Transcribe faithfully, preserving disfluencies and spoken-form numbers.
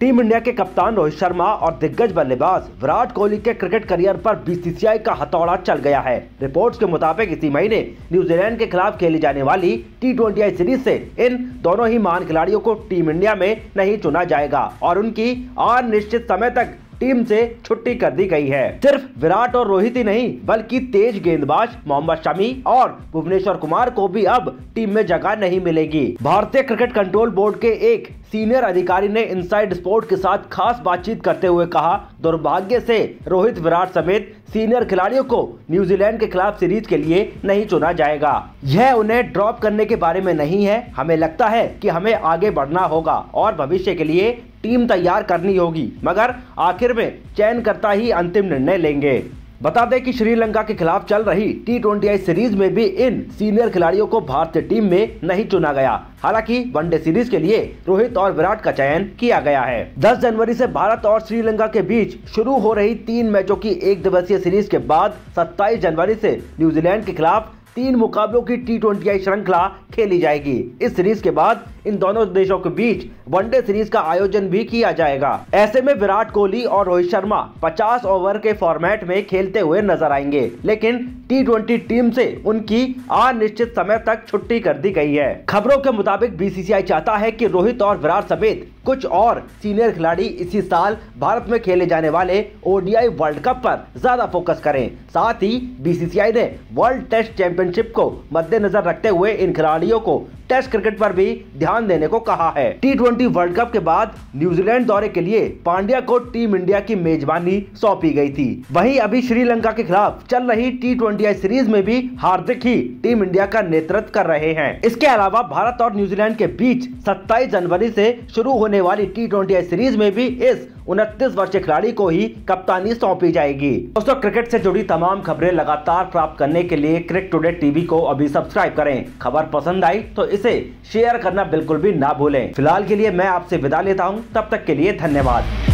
Team India के कप्तान रोहित शर्मा और दिग्गज बल्लेबाज विराट कोहली के क्रिकेट करियर पर बीसीसीआई का हथौड़ा चल गया है। रिपोर्ट्स के मुताबिक इसी महीने न्यूजीलैंड के खिलाफ खेली जाने वाली टी ट्वेंटी सीरीज से इन दोनों ही महान खिलाड़ियों को टीम इंडिया में नहीं चुना जाएगा और उनकी अनिश्चित समय तक टीम से छुट्टी कर दी गई है। सिर्फ विराट और रोहित ही नहीं बल्कि तेज गेंदबाज मोहम्मद शमी और भुवनेश्वर कुमार को भी अब टीम में जगह नहीं मिलेगी। भारतीय क्रिकेट कंट्रोल बोर्ड के एक सीनियर अधिकारी ने इनसाइड स्पोर्ट्स के साथ खास बातचीत करते हुए कहा, दुर्भाग्य से रोहित विराट समेत सीनियर खिलाड़ियों को न्यूजीलैंड के खिलाफ सीरीज के लिए नहीं चुना जाएगा। यह उन्हें ड्रॉप करने के बारे में नहीं है। हमें लगता है कि हमें आगे बढ़ना होगा और भविष्य के लिए टीम तैयार करनी होगी, मगर आखिर में चयनकर्ता ही अंतिम निर्णय लेंगे। बता दें कि श्रीलंका के खिलाफ चल रही टी ट्वेंटी सीरीज में भी इन सीनियर खिलाड़ियों को भारतीय टीम में नहीं चुना गया। हालांकि वनडे सीरीज के लिए रोहित और विराट का चयन किया गया है। दस जनवरी से भारत और श्रीलंका के बीच शुरू हो रही तीन मैचों की एक दिवसीय सीरीज के बाद सत्ताईस जनवरी से न्यूजीलैंड के खिलाफ तीन मुकाबलों की टी ट्वेंटी श्रृंखला खेली जाएगी। इस सीरीज के बाद इन दोनों देशों के बीच वनडे सीरीज का आयोजन भी किया जाएगा। ऐसे में विराट कोहली और रोहित शर्मा पचास ओवर के फॉर्मेट में खेलते हुए नजर आएंगे, लेकिन टी ट्वेंटी टीम से उनकी अनिश्चित समय तक छुट्टी कर दी गई है। खबरों के मुताबिक बीसीसीआई चाहता है कि रोहित और विराट समेत कुछ और सीनियर खिलाड़ी इसी साल भारत में खेले जाने वाले ओडीआई वर्ल्ड कप पर ज्यादा फोकस करें। साथ ही बीसीसीआई ने वर्ल्ड टेस्ट चैंपियनशिप को मद्देनजर रखते हुए इन खिलाड़ियों को टेस्ट क्रिकेट पर भी ध्यान देने को कहा है। टी ट्वेंटी वर्ल्ड कप के बाद न्यूजीलैंड दौरे के लिए पांड्या को टीम इंडिया की मेजबानी सौंपी गई थी। वहीं अभी श्रीलंका के खिलाफ चल रही टी ट्वेंटी सीरीज में भी हार्दिक ही टीम इंडिया का नेतृत्व कर रहे हैं। इसके अलावा भारत और न्यूजीलैंड के बीच सत्ताईस जनवरी से शुरू होने वाली टी ट्वेंटी सीरीज में भी इस उनतीस वर्षीय खिलाड़ी को ही कप्तानी सौंपी जाएगी। दोस्तों, क्रिकेट से जुड़ी तमाम खबरें लगातार प्राप्त करने के लिए क्रिकेट टूडे टीवी को अभी सब्सक्राइब करें। खबर पसंद आई तो इसे शेयर करना बिल्कुल भी ना भूलें। फिलहाल के लिए मैं आपसे विदा लेता हूं, तब तक के लिए धन्यवाद।